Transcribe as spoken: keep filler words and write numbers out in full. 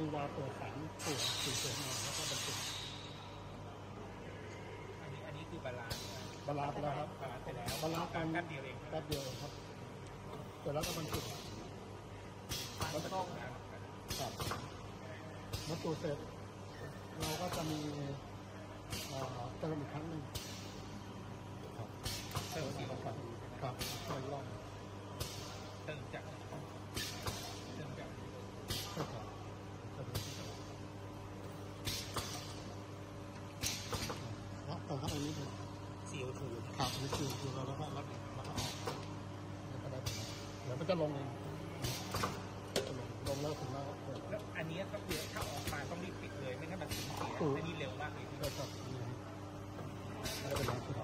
มีวาล์วเปิดสามส่วนสี่ส่วนแล้วก็บรรจุอันนี้อันนี้คือบาลานซ์บาลานซ์แล้วครับบาลานซ์ไปแล้วบาลานซ์กันแป๊บเดียวเองแป๊บเดียวครับเสร็จแล้วก็บรรจุแล้วก็ครับบรรจุเสร็จเราก็จะมีเติมอีกครั้งหนึ่งครับเติมอีกครั้งครับเติมรอบเติมจากเติมจากรับต่อเข้าไปนิดนึงสีโอทูครับสีโอทูเราแล้วก็รับรับออกแล้วก็ได้เดี๋ยวมันจะลงเองลงแล้วถึงแล้วแล้วอันนี้ก็เปลี่ยนถ้าออกมาต้องรีบปิดเลยไม่งั้นมันเสียอันนี้เร็วมากเลยครับไม่เป็นไร